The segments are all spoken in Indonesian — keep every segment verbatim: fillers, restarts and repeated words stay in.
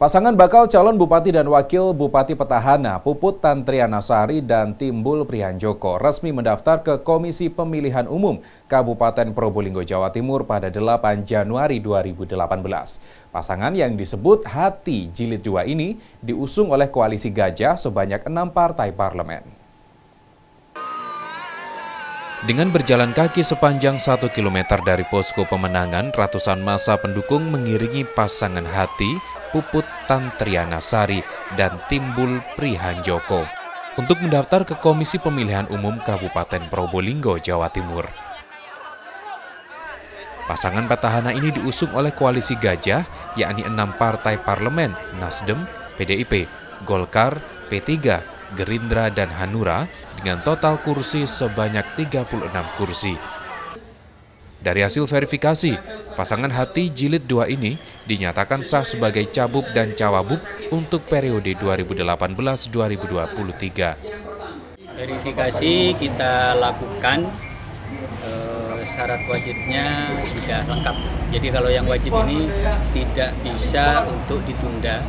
Pasangan bakal calon bupati dan wakil bupati petahana Puput Tantriana Sari dan Timbul Prihanjoko resmi mendaftar ke Komisi Pemilihan Umum Kabupaten Probolinggo, Jawa Timur pada delapan Januari dua ribu delapan belas. Pasangan yang disebut Hati Jilid dua ini diusung oleh Koalisi Gajah sebanyak enam partai parlemen. Dengan berjalan kaki sepanjang satu kilometer dari posko pemenangan, ratusan massa pendukung mengiringi pasangan Hati Puput Tantriana Sari dan Timbul Prihanjoko untuk mendaftar ke Komisi Pemilihan Umum Kabupaten Probolinggo, Jawa Timur. Pasangan petahana ini diusung oleh Koalisi Gajah, yakni enam partai parlemen Nasdem, P D I P, Golkar, P tiga, Gerindra, dan Hanura dengan total kursi sebanyak tiga puluh enam kursi. Dari hasil verifikasi, pasangan Hati Jilid dua ini dinyatakan sah sebagai Cagup dan Cawagup untuk periode dua ribu delapan belas dua ribu dua puluh tiga. Verifikasi kita lakukan, e, syarat wajibnya sudah lengkap. Jadi kalau yang wajib ini tidak bisa untuk ditunda.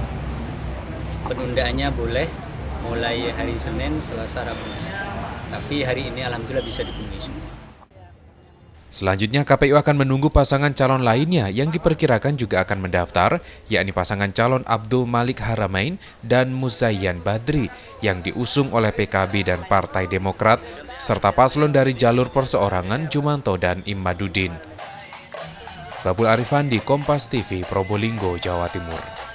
Penundaannya boleh mulai hari Senin, Selasa, Rabu. Tapi hari ini alhamdulillah bisa dipenuhi semua. Selanjutnya K P U akan menunggu pasangan calon lainnya yang diperkirakan juga akan mendaftar, yakni pasangan calon Abdul Malik Haramain dan Muzayyan Badri yang diusung oleh P K B dan Partai Demokrat, serta paslon dari jalur perseorangan Jumanto dan Imaduddin. Babul Arifandi, Kompas T V, Probolinggo, Jawa Timur.